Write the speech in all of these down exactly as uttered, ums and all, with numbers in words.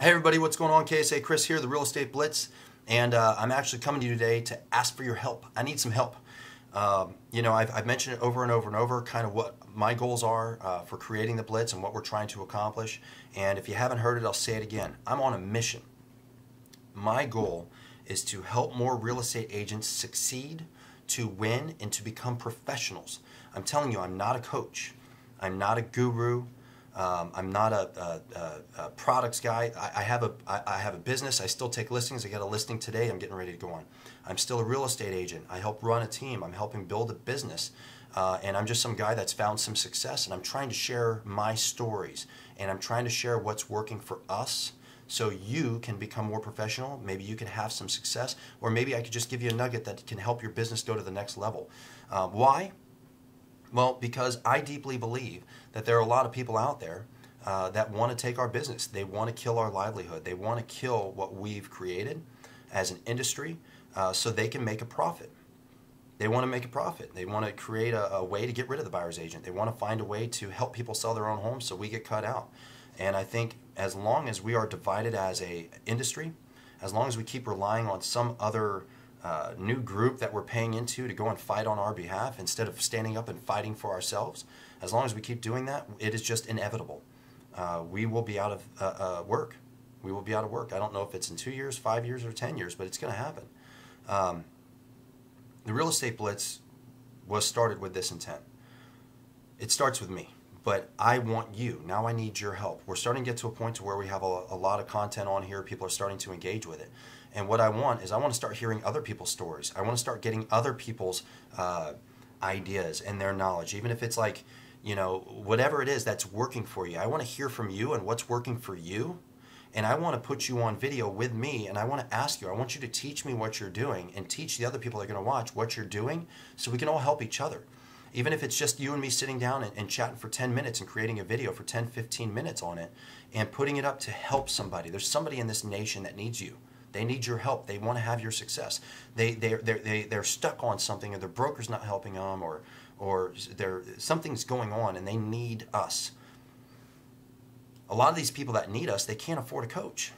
Hey everybody, what's going on? K S A Chris here, The Real Estate Blitz, and uh, I'm actually coming to you today to ask for your help. I need some help. Um, you know, I've, I've mentioned it over and over and over, kind of what my goals are uh, for creating the Blitz and what we're trying to accomplish. And if you haven't heard it, I'll say it again. I'm on a mission. My goal is to help more real estate agents succeed, to win, and to become professionals. I'm telling you, I'm not a coach. I'm not a guru. Um, I'm not a, a, a products guy. I, I have a I, I have a business. I still take listings. I got a listing today. I'm getting ready to go on. I'm still a real estate agent. I help run a team. I'm helping build a business, uh, and I'm just some guy that's found some success. And I'm trying to share my stories, and I'm trying to share what's working for us, so you can become more professional. Maybe you can have some success, or maybe I could just give you a nugget that can help your business go to the next level. Uh, why? Well, because I deeply believe that there are a lot of people out there uh, that want to take our business. They want to kill our livelihood. They want to kill what we've created as an industry uh, so they can make a profit. They want to make a profit. They want to create a, a way to get rid of the buyer's agent. They want to find a way to help people sell their own homes so we get cut out. And I think as long as we are divided as an industry, as long as we keep relying on some other Uh, new group that we're paying into to go and fight on our behalf instead of standing up and fighting for ourselves, as long as we keep doing that, it is just inevitable. Uh, we will be out of uh, uh, work. We will be out of work. I don't know if it's in two years, five years, or ten years, but it's going to happen. Um, the Real Estate Blitz was started with this intent. It starts with me, but I want you. Now I need your help. We're starting to get to a point to where we have a, a lot of content on here. People are starting to engage with it. And what I want is I want to start hearing other people's stories. I want to start getting other people's uh, ideas and their knowledge, even if it's like, you know, whatever it is that's working for you. I want to hear from you and what's working for you. And I want to put you on video with me, and I want to ask you, I want you to teach me what you're doing and teach the other people that are going to watch what you're doing so we can all help each other. Even if it's just you and me sitting down and, and chatting for ten minutes and creating a video for ten, fifteen minutes on it and putting it up to help somebody. There's somebody in this nation that needs you. They need your help. They want to have your success. They, they, they're, they, they're stuck on something, or their broker's not helping them, or, or they're, something's going on, and they need us. A lot of these people that need us, they can't afford a coach.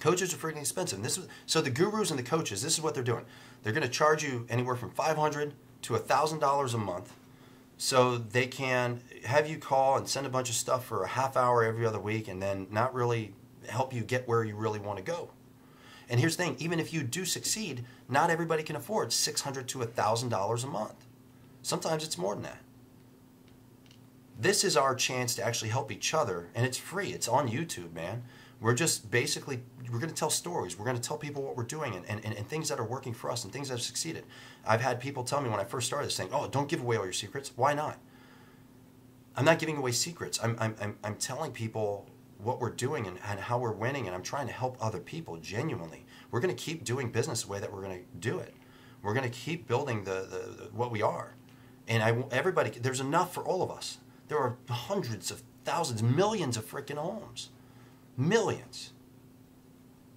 Coaches are freaking expensive. And this is, so the gurus and the coaches, this is what they're doing. They're going to charge you anywhere from five hundred dollars to one thousand dollars a month, so they can have you call and send a bunch of stuff for a half hour every other week and then not really help you get where you really want to go. And here's the thing, even if you do succeed, not everybody can afford six hundred dollars to one thousand dollars a month. Sometimes it's more than that. This is our chance to actually help each other, and it's free. It's on YouTube, man. We're just basically, we're going to tell stories. We're going to tell people what we're doing and, and, and things that are working for us and things that have succeeded. I've had people tell me when I first started this thing, oh, don't give away all your secrets. Why not? I'm not giving away secrets. I'm, I'm, I'm, I'm telling people what we're doing and, and how we're winning, and I'm trying to help other people genuinely. We're going to keep doing business the way that we're going to do it. We're going to keep building the, the, the what we are. And I, everybody, there's enough for all of us. There are hundreds of thousands, millions of freaking homes. Millions.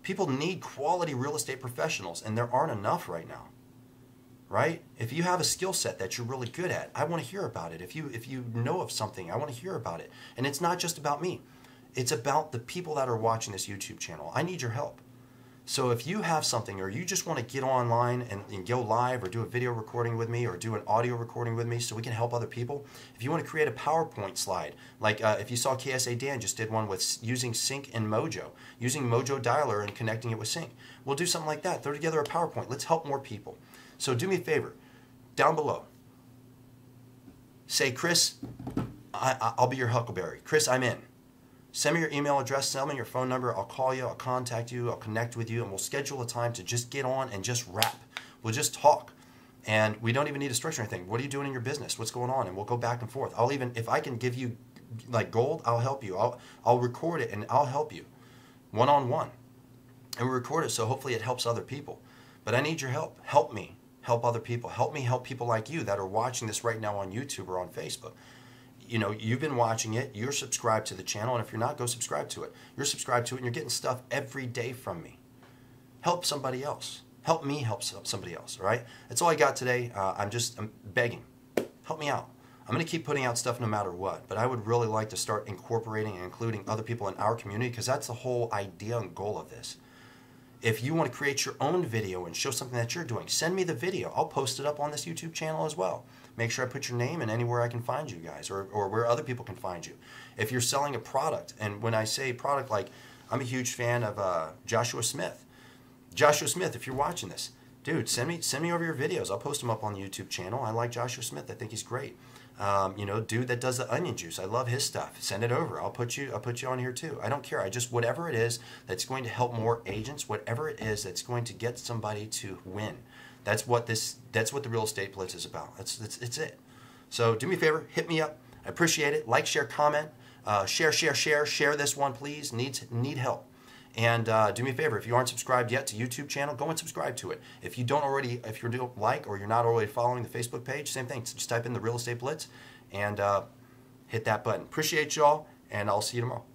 People need quality real estate professionals, and there aren't enough right now. Right? If you have a skill set that you're really good at, I want to hear about it. If you, if you know of something, I want to hear about it. And it's not just about me. It's about the people that are watching this YouTube channel. I need your help. So if you have something, or you just want to get online and, and go live, or do a video recording with me, or do an audio recording with me so we can help other people. If you want to create a PowerPoint slide, like uh, if you saw K S A Dan just did one with using Sync and Mojo, using Mojo Dialer and connecting it with Sync. We'll do something like that. Throw together a PowerPoint. Let's help more people. So do me a favor. Down below, say, Chris, I, I'll be your Huckleberry. Chris, I'm in. Send me your email address, send me your phone number, I'll call you, I'll contact you, I'll connect with you, and we'll schedule a time to just get on and just rap. We'll just talk. And we don't even need a structure or anything. What are you doing in your business? What's going on? And we'll go back and forth. I'll even, if I can give you like gold, I'll help you. I'll, I'll record it and I'll help you one-on-one. And we record it so hopefully it helps other people. But I need your help. Help me help other people. Help me help people like you that are watching this right now on YouTube or on Facebook. You know, you've been watching it, you're subscribed to the channel, and if you're not, go subscribe to it. You're subscribed to it, and you're getting stuff every day from me. Help somebody else. Help me help somebody else, all right? That's all I got today. Uh, I'm just I'm begging. Help me out. I'm going to keep putting out stuff no matter what, but I would really like to start incorporating and including other people in our community, because that's the whole idea and goal of this. If you want to create your own video and show something that you're doing, send me the video. I'll post it up on this YouTube channel as well. Make sure I put your name in anywhere I can find you guys, or, or where other people can find you. If you're selling a product, and when I say product, like I'm a huge fan of uh, Joshua Smith. Joshua Smith, if you're watching this, dude, send me send me over your videos. I'll post them up on the YouTube channel. I like Joshua Smith. I think he's great. Um, you know, dude that does the onion juice. I love his stuff. Send it over. I'll put you I'll put you on here too. I don't care. I just, whatever it is that's going to help more agents, whatever it is that's going to get somebody to win. That's what this that's what the Real Estate Blitz is about. That's that's it's it. So do me a favor, hit me up. I appreciate it. Like, share, comment, uh, share, share, share, share this one, please. Needs need help. And uh, do me a favor, if you aren't subscribed yet to YouTube channel, go and subscribe to it. If you don't already, if you don't like or you're not already following the Facebook page, same thing. Just type in The Real Estate Blitz and uh, hit that button. Appreciate y'all, and I'll see you tomorrow.